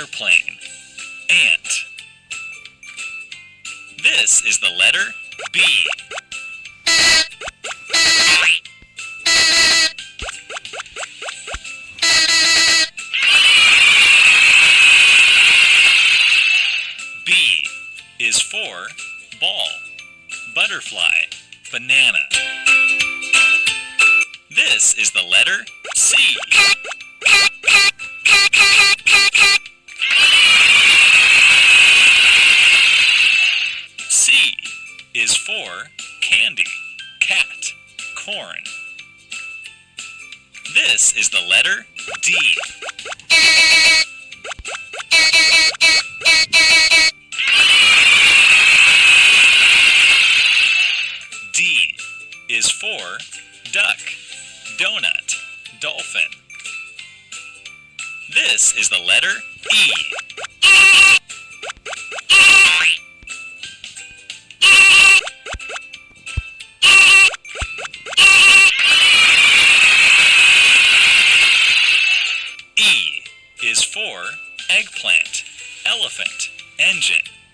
airplane. Ant. This is the letter B. B is for ball, butterfly, banana. This is the letter C. C is for candy, cat, corn. This is the letter D. D is for duck, donut, dolphin. This is the letter E. E is for eggplant, elephant, engine.